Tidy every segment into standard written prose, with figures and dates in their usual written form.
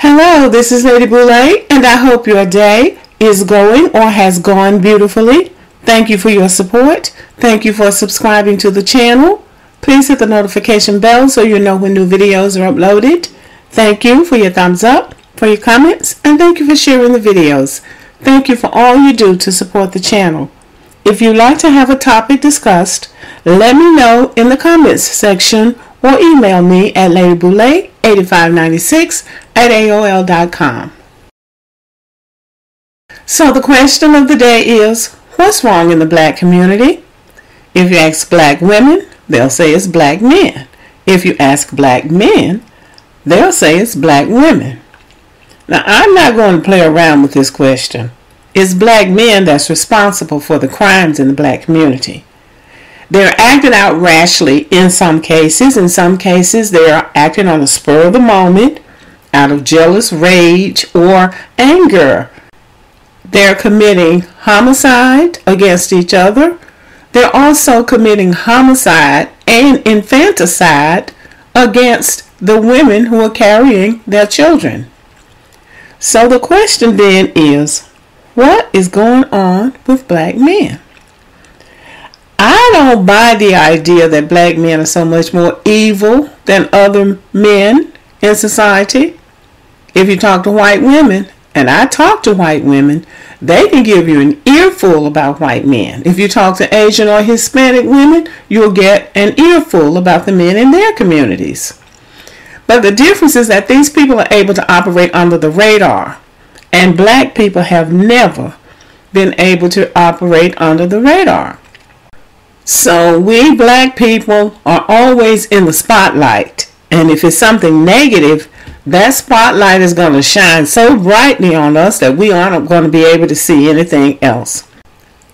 Hello, this is Lady Boule, and I hope your day is going or has gone beautifully. Thank you for your support. Thank you for subscribing to the channel. Please hit the notification bell so you know when new videos are uploaded. Thank you for your thumbs up, for your comments, and thank you for sharing the videos. Thank you for all you do to support the channel. If you'd like to have a topic discussed, let me know in the comments section or email me at ladyboule8596@aol.com. So the question of the day is, what's wrong in the black community? If you ask black women, they'll say it's black men. If you ask black men, they'll say it's black women. Now, I'm not going to play around with this question. It's black men that's responsible for the crimes in the black community. They're acting out rashly in some cases. In some cases, they are acting on the spur of the moment, out of jealous rage or anger. They're committing homicide against each other. They're also committing homicide and infanticide against the women who are carrying their children. So the question then is, what is going on with black men? I don't buy the idea that black men are so much more evil than other men in society. If you talk to white women, and I talk to white women, they can give you an earful about white men. If you talk to Asian or Hispanic women, you'll get an earful about the men in their communities. But the difference is that these people are able to operate under the radar, and black people have never been able to operate under the radar. So we black people are always in the spotlight, and if it's something negative, that spotlight is going to shine so brightly on us that we aren't going to be able to see anything else.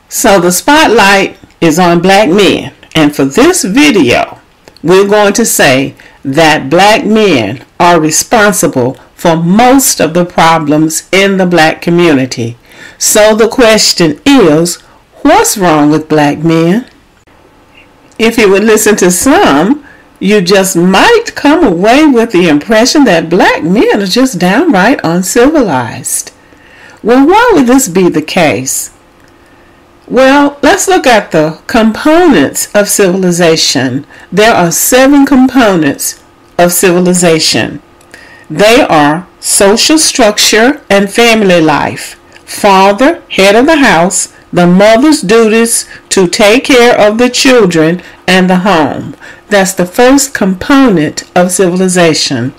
So the spotlight is on black men. And for this video, we're going to say that black men are responsible for most of the problems in the black community. So the question is, what's wrong with black men? If you would listen to some, you just might come away with the impression that black men are just downright uncivilized. Well, why would this be the case? Well, let's look at the components of civilization. There are 7 components of civilization. They are social structure and family life, father, head of the house, the mother's duties to take care of the children, and the home. That's the first component of civilization.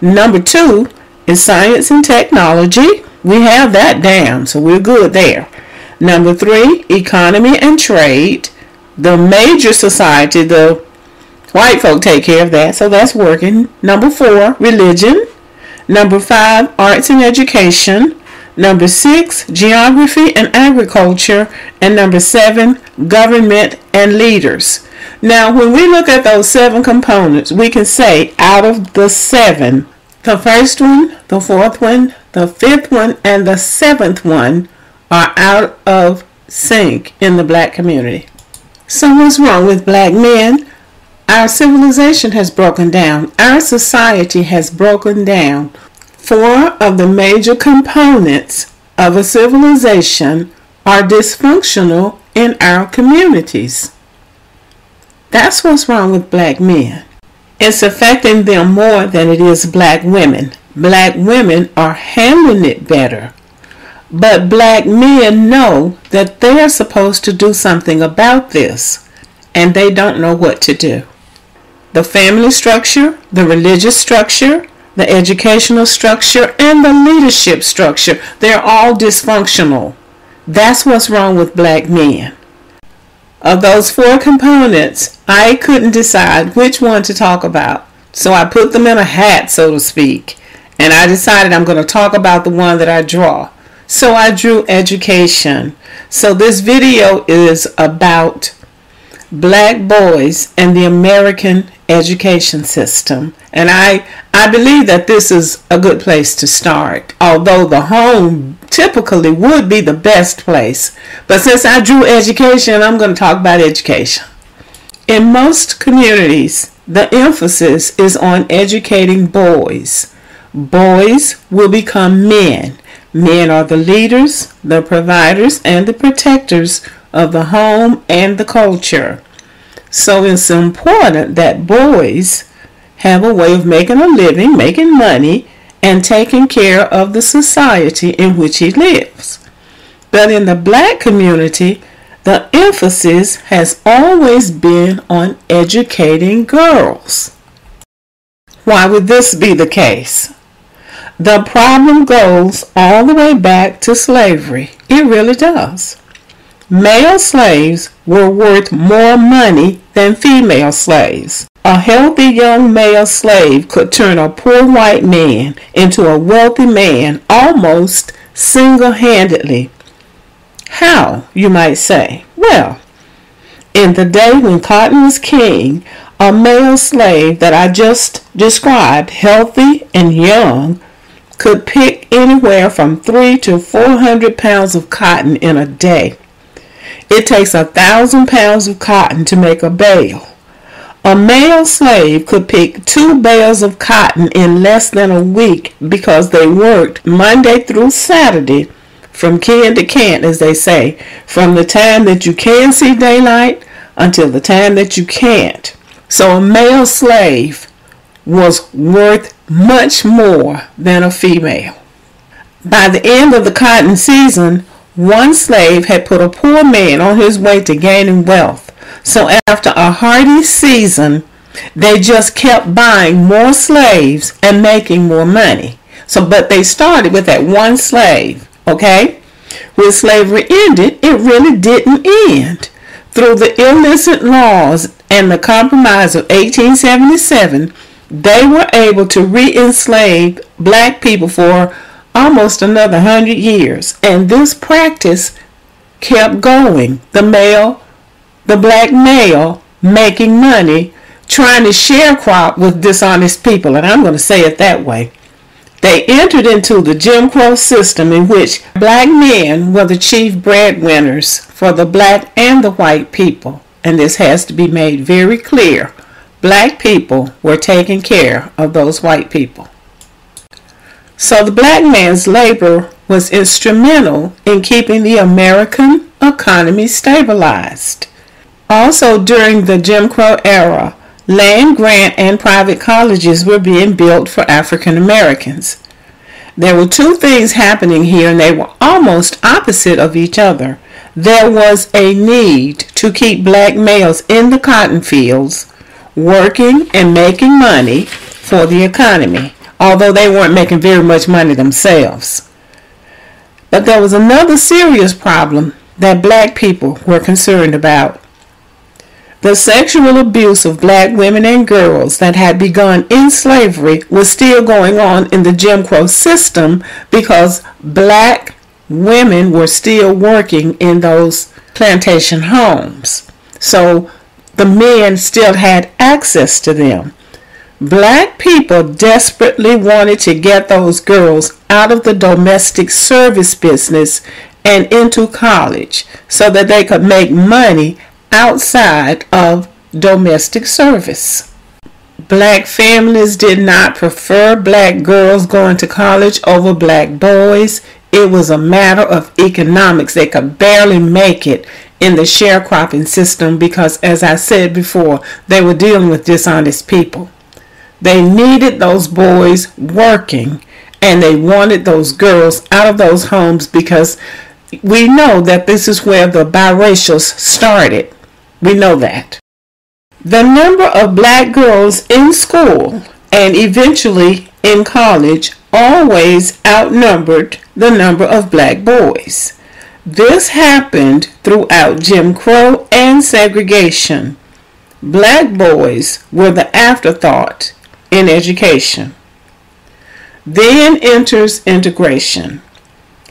Number 2 is science and technology. We have that down, so we're good there. Number 3, economy and trade. The major society, the white folk take care of that, so that's working. Number 4, religion. Number 5, arts and education. Number 6, geography and agriculture. And number 7, government and leaders. Now, when we look at those 7 components, we can say out of the 7, the first one, the fourth one, the fifth one, and the seventh one are out of sync in the black community. So what's wrong with black men? Our civilization has broken down. Our society has broken down. 4 of the major components of a civilization are dysfunctional in our communities. That's what's wrong with black men. It's affecting them more than it is black women. Black women are handling it better. But black men know that they're supposed to do something about this, and they don't know what to do. The family structure, the religious structure, the educational structure, and the leadership structure, they're all dysfunctional. That's what's wrong with black men. Of those 4 components, I couldn't decide which one to talk about, so I put them in a hat, so to speak, and I decided I'm going to talk about the one that I draw. So I drew education. So this video is about black boys and the American education system, and I believe that this is a good place to start, although the home typically would be the best place. But since I drew education, I'm going to talk about education. In most communities, the emphasis is on educating boys. Boys will become men. Men are the leaders, the providers, and the protectors of the home and the culture. So it's important that boys have a way of making a living, making money, and taking care of the society in which he lives. But in the black community, the emphasis has always been on educating girls. Why would this be the case? The problem goes all the way back to slavery. It really does. Male slaves were worth more money than female slaves. A healthy young male slave could turn a poor white man into a wealthy man almost single-handedly. How, you might say? Well, in the day when cotton was king, a male slave that I just described, healthy and young, could pick anywhere from 300 to 400 pounds of cotton in a day. It takes 1,000 pounds of cotton to make a bale. A male slave could pick 2 bales of cotton in less than a week because they worked Monday through Saturday from can to can, as they say, from the time that you can see daylight until the time that you can't. So a male slave was worth much more than a female. By the end of the cotton season, one slave had put a poor man on his way to gaining wealth. So after a hardy season, they just kept buying more slaves and making more money. But they started with that one slave. Okay? When slavery ended, it really didn't end. Through the illicit laws and the Compromise of 1877, they were able to re-enslave black people for almost another 100 years. And this practice kept going. The black male making money, trying to sharecrop with dishonest people. And I'm going to say it that way. They entered into the Jim Crow system in which black men were the chief breadwinners for the black and the white people. And this has to be made very clear. Black people were taking care of those white people. So the black man's labor was instrumental in keeping the American economy stabilized. Also during the Jim Crow era, land grant and private colleges were being built for African Americans. There were two things happening here, and they were almost opposite of each other. There was a need to keep black males in the cotton fields, working and making money for the economy, although they weren't making very much money themselves. But there was another serious problem that black people were concerned about. The sexual abuse of black women and girls that had begun in slavery was still going on in the Jim Crow system because black women were still working in those plantation homes. So the men still had access to them. Black people desperately wanted to get those girls out of the domestic service business and into college so that they could make money outside of domestic service. Black families did not prefer black girls going to college over black boys. It was a matter of economics. They could barely make it in the sharecropping system because, as I said before, they were dealing with dishonest people. They needed those boys working, and they wanted those girls out of those homes because we know that this is where the biracials started. We know that. The number of black girls in school and eventually in college always outnumbered the number of black boys. This happened throughout Jim Crow and segregation. Black boys were the afterthought in education. Then enters integration.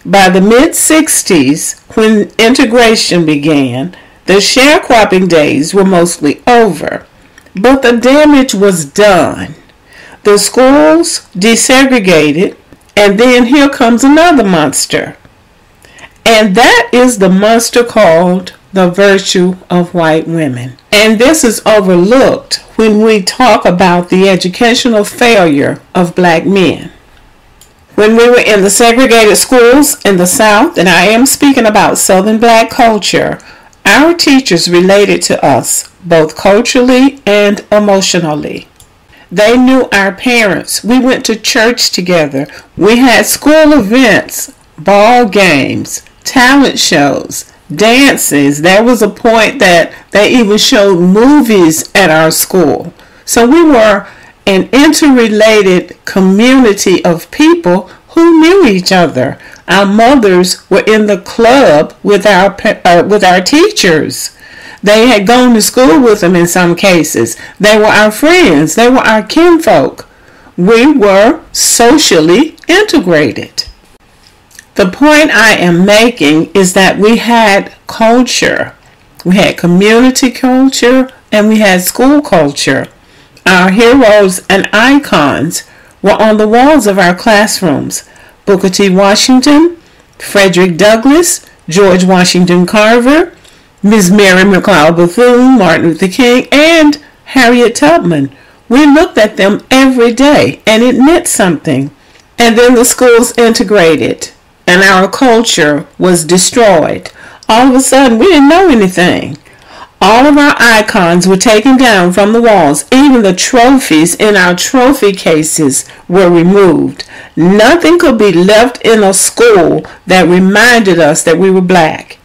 By the mid-60s, when integration began, the sharecropping days were mostly over, but the damage was done. The schools desegregated, and then here comes another monster. And that is the monster called the virtue of white women. And this is overlooked when we talk about the educational failure of black men. When we were in the segregated schools in the South, and I am speaking about Southern black culture, our teachers related to us, both culturally and emotionally. They knew our parents. We went to church together. We had school events, ball games, talent shows, dances. There was a point that they even showed movies at our school. So we were an interrelated community of people who knew each other. Our mothers were in the club with our teachers. They had gone to school with them in some cases. They were our friends. They were our kinfolk. We were socially integrated. The point I am making is that we had culture. We had community culture and we had school culture. Our heroes and icons were on the walls of our classrooms. Booker T. Washington, Frederick Douglass, George Washington Carver, Ms. Mary McLeod Bethune, Martin Luther King, and Harriet Tubman. We looked at them every day, and it meant something. And then the schools integrated, and our culture was destroyed. All of a sudden, we didn't know anything. All of our icons were taken down from the walls. Even the trophies in our trophy cases were removed. Nothing could be left in a school that reminded us that we were black.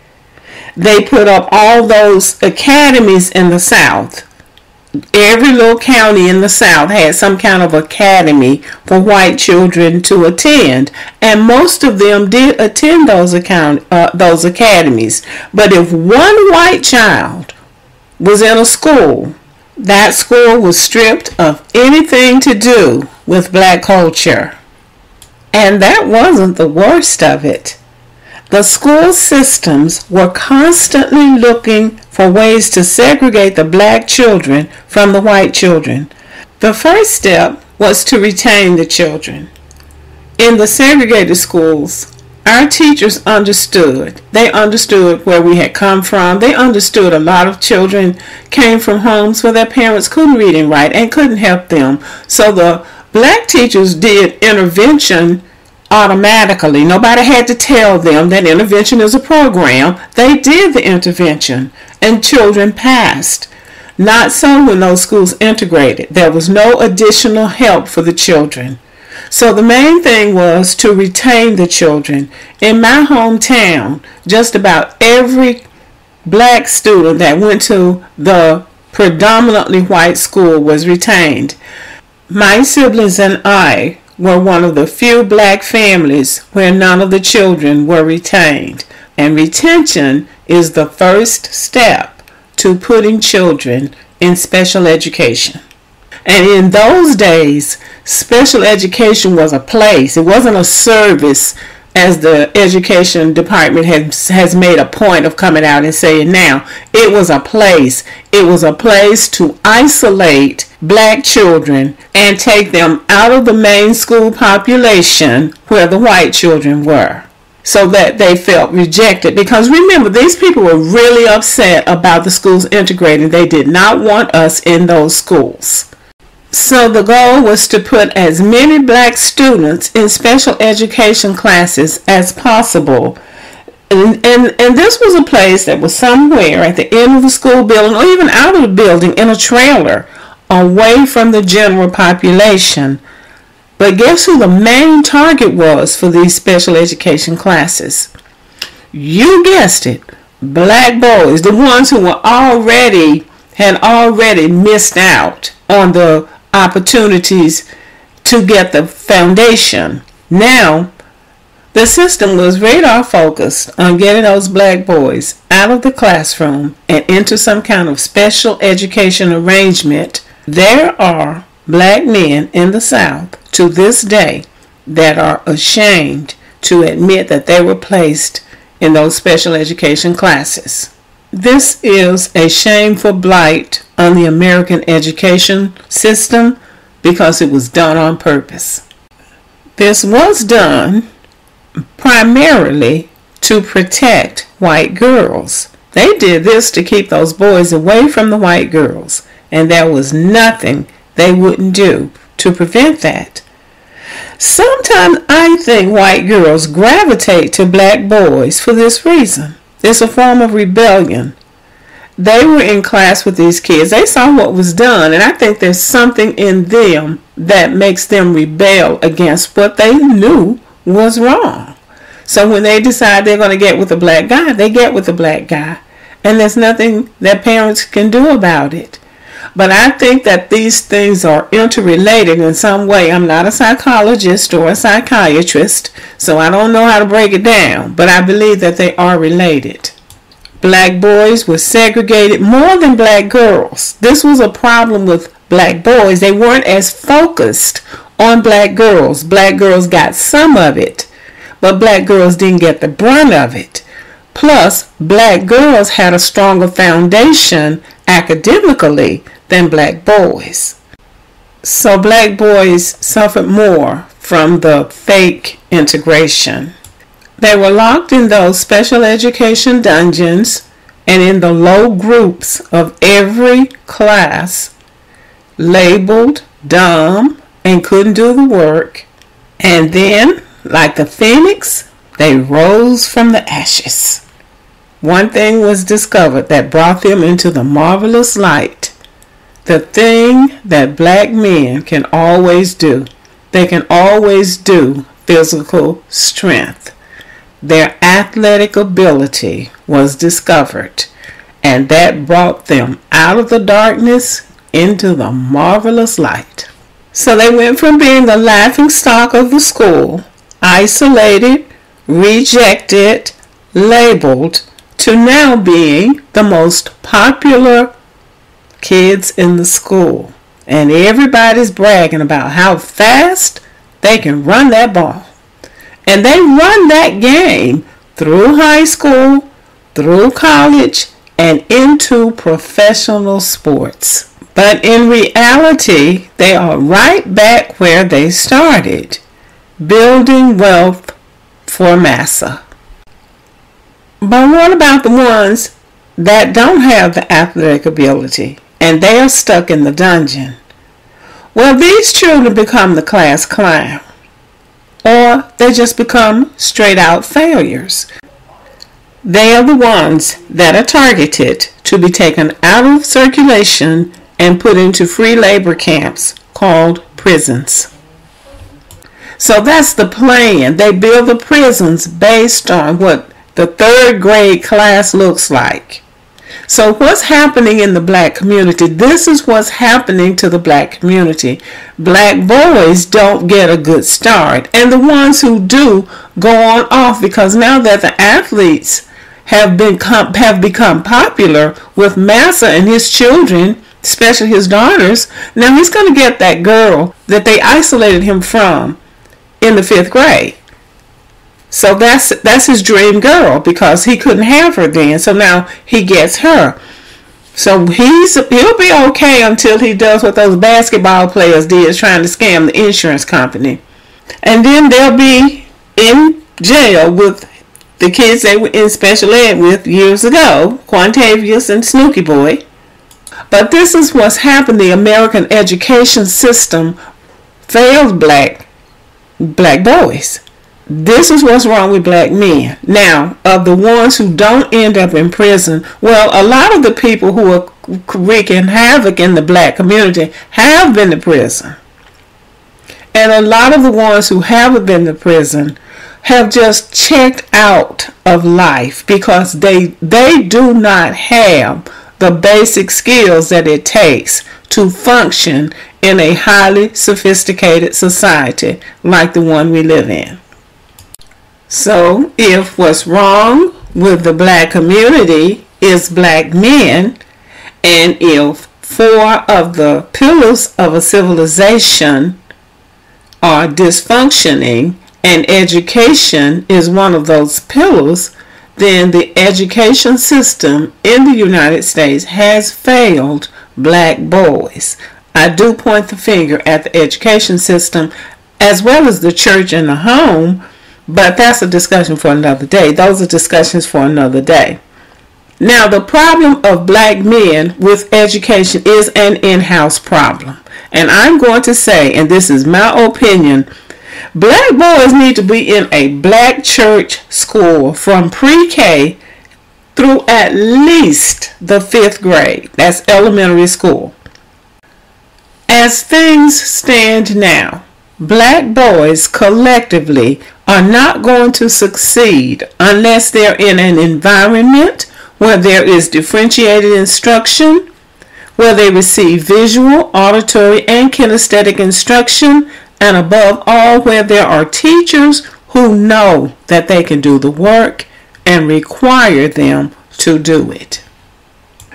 They put up all those academies in the South. Every little county in the South had some kind of academy for white children to attend, and most of them did attend those academies. But if one white child was in a school, that school was stripped of anything to do with black culture. And that wasn't the worst of it. The school systems were constantly looking for ways to segregate the black children from the white children. The first step was to retain the children. In the segregated schools, our teachers understood. They understood where we had come from. They understood a lot of children came from homes where their parents couldn't read and write and couldn't help them. So the black teachers did intervention automatically. Nobody had to tell them that intervention is a program. They did the intervention and children passed. Not so when those schools integrated. There was no additional help for the children. So the main thing was to retain the children. In my hometown, just about every black student that went to the predominantly white school was retained. My siblings and I were one of the few black families where none of the children were retained. And retention is the first step to putting children in special education. And in those days, special education was a place. It wasn't a service as the education department has made a point of coming out and saying now. It was a place. It was a place to isolate black children and take them out of the main school population where the white children were, so that they felt rejected. Because remember, these people were really upset about the schools integrating. They did not want us in those schools. So the goal was to put as many black students in special education classes as possible. And this was a place that was somewhere at the end of the school building or even out of the building in a trailer away from the general population. But guess who the main target was for these special education classes? You guessed it. Black boys, the ones who were had already missed out on the opportunities to get the foundation. Now, the system was radar focused on getting those black boys out of the classroom and into some kind of special education arrangement. There are black men in the South to this day that are ashamed to admit that they were placed in those special education classes. This is a shameful blight on the American education system because it was done on purpose. This was done primarily to protect white girls. They did this to keep those boys away from the white girls, and there was nothing they wouldn't do to prevent that. Sometimes I think white girls gravitate to black boys for this reason. It's a form of rebellion. They were in class with these kids. They saw what was done, and I think there's something in them that makes them rebel against what they knew was wrong. So when they decide they're going to get with a black guy, they get with a black guy, and there's nothing that parents can do about it. But I think that these things are interrelated in some way. I'm not a psychologist or a psychiatrist, so I don't know how to break it down, but I believe that they are related. Black boys were segregated more than black girls. This was a problem with black boys. They weren't as focused on black girls. Black girls got some of it, but black girls didn't get the brunt of it. Plus, black girls had a stronger foundation academically than black boys. So black boys suffered more from the fake integration. They were locked in those special education dungeons and in the low groups of every class, labeled dumb and couldn't do the work. And then, like the phoenix, they rose from the ashes. One thing was discovered that brought them into the marvelous light. The thing that black men can always do. They can always do physical strength. Their athletic ability was discovered, and that brought them out of the darkness into the marvelous light. So they went from being the laughingstock of the school, isolated, rejected, labeled, to now being the most popular kids in the school. And everybody's bragging about how fast they can run that ball. And they run that game through high school, through college, and into professional sports. But in reality, they are right back where they started, building wealth for massa. But what about the ones that don't have the athletic ability and they are stuck in the dungeon? Well, these children become the class clown. Or they just become straight out failures. They are the ones that are targeted to be taken out of circulation and put into free labor camps called prisons. So that's the plan. They build the prisons based on what the third grade class looks like. So what's happening in the black community? This is what's happening to the black community. Black boys don't get a good start. And the ones who do go on off, because now that the athletes have become popular with massa and his children, especially his daughters, now he's going to get that girl that they isolated him from in the fifth grade. So that's his dream girl, because he couldn't have her then. So now he gets her. So he'll be okay until he does what those basketball players did, trying to scam the insurance company. And then they'll be in jail with the kids they were in special ed with years ago, Quantavius and Snooky Boy. But this is what's happened. The American education system failed black boys. This is what's wrong with black men. Now, of the ones who don't end up in prison, well, a lot of the people who are wreaking havoc in the black community have been to prison. And a lot of the ones who haven't been to prison have just checked out of life, because they do not have the basic skills that it takes to function in a highly sophisticated society like the one we live in. So if what's wrong with the black community is black men, and if four of the pillars of a civilization are dysfunctioning, and education is one of those pillars, then the education system in the United States has failed black boys. I do point the finger at the education system, as well as the church and the home. But that's a discussion for another day. Those are discussions for another day. Now, the problem of black men with education is an in-house problem. And I'm going to say, and this is my opinion, Black boys need to be in a black church school from pre-K through at least the 5th grade. That's elementary school. As things stand now, black boys collectively are not going to succeed unless they're in an environment where there is differentiated instruction, where they receive visual, auditory, and kinesthetic instruction, and above all, where there are teachers who know that they can do the work and require them to do it.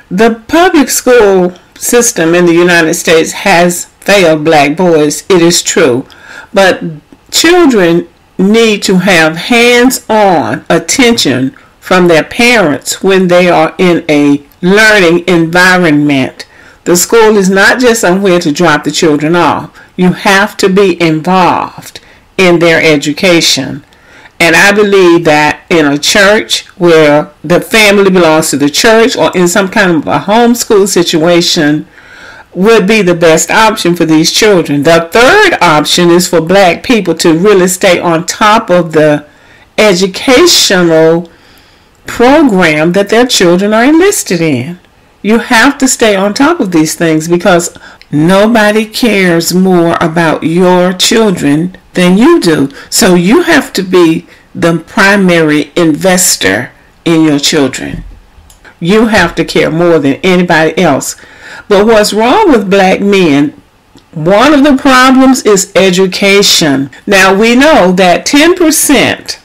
The public school system in the United States has failed black boys, it is true, but children need to have hands-on attention from their parents when they are in a learning environment. The school is not just somewhere to drop the children off. You have to be involved in their education. And I believe that in a church where the family belongs to the church, or in some kind of a homeschool situation, would be the best option for these children. The third option is for black people to really stay on top of the educational program that their children are enlisted in. You have to stay on top of these things because nobody cares more about your children than you do. So you have to be the primary investor in your children. You have to care more than anybody else. But what's wrong with black men? One of the problems is education. Now we know that 10%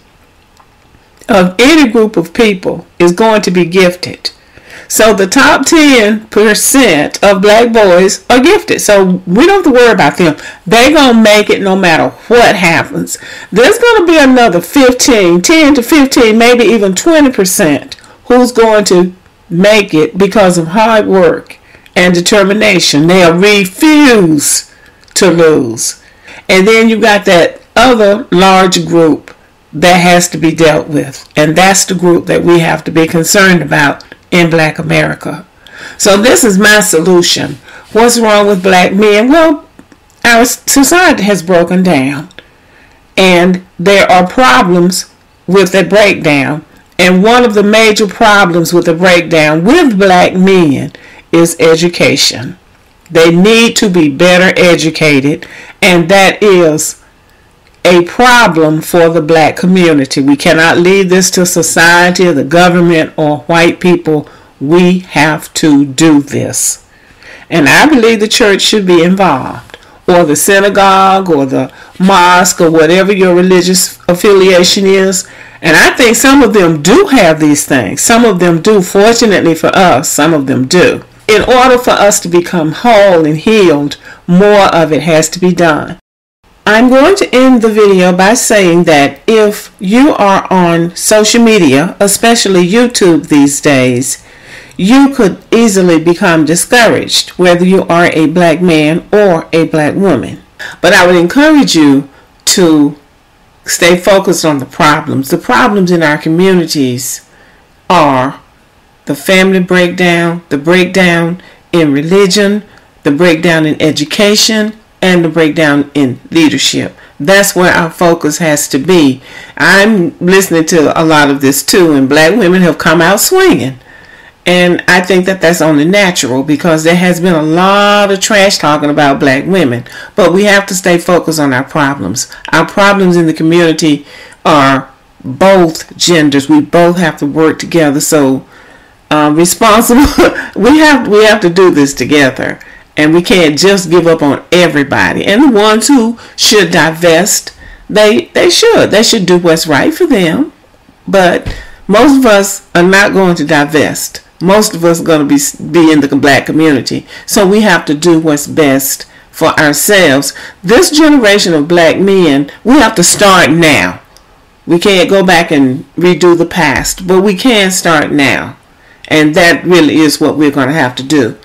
of any group of people is going to be gifted. So the top 10% of black boys are gifted. So we don't have to worry about them. They're going to make it no matter what happens. There's going to be another 10 to 15, maybe even 20% who's going to make it because of hard work and determination. They'll refuse to lose. And then you got that other large group that has to be dealt with. And that's the group that we have to be concerned about in black America. So this is my solution. What's wrong with black men? Well, our society has broken down, and there are problems with the breakdown. And one of the major problems with the breakdown with black men is education. They need to be better educated, and that is a problem for the black community. We cannot leave this to society or the government or white people. We have to do this. And I believe the church should be involved, or the synagogue or the mosque or whatever your religious affiliation is. And I think some of them do have these things. Some of them do. Fortunately for us, some of them do. In order for us to become whole and healed, more of it has to be done. I'm going to end the video by saying that if you are on social media, especially YouTube these days, you could easily become discouraged, whether you are a black man or a black woman. But I would encourage you to stay focused on the problems. The problems in our communities are the family breakdown, the breakdown in religion, the breakdown in education, and the breakdown in leadership. That's where our focus has to be. I'm listening to a lot of this too, and black women have come out swinging. And I think that that's only natural because there has been a lot of trash talking about black women. But we have to stay focused on our problems. Our problems in the community are both genders. We both have to work together. So responsible. we have to do this together. And we can't just give up on everybody. And the ones who should divest, they should do what's right for them. But most of us are not going to divest. Most of us are going to be in the black community. So we have to do what's best for ourselves. This generation of black men, we have to start now. We can't go back and redo the past, but we can start now. And that really is what we're going to have to do.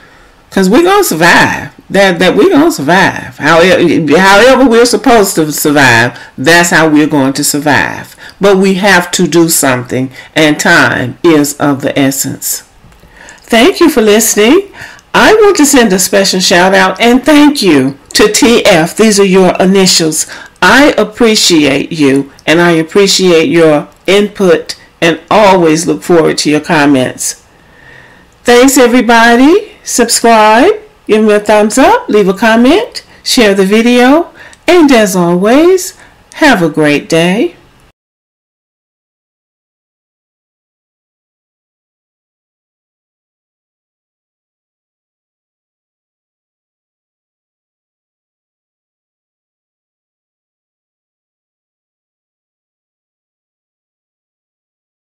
Because we're going to survive. We're going to survive. However we're supposed to survive, that's how we're going to survive. But we have to do something, and time is of the essence. Thank you for listening. I want to send a special shout out and thank you to TF. These are your initials. I appreciate you, and I appreciate your input, and always look forward to your comments. Thanks, everybody. Subscribe, give me a thumbs up, leave a comment, share the video, and as always, have a great day.